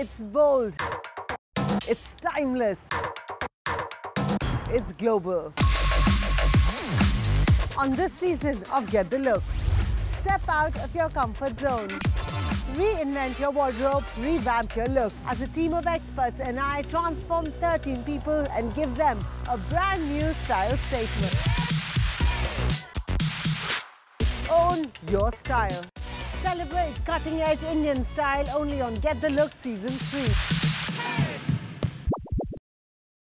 It's bold. It's timeless. It's global. On this season of Get The Look, step out of your comfort zone. Reinvent your wardrobe, revamp your look. As a team of experts and I transform 13 people and give them a brand new style statement. Own your style. Celebrate cutting-edge Indian style only on Get The Look Season 3.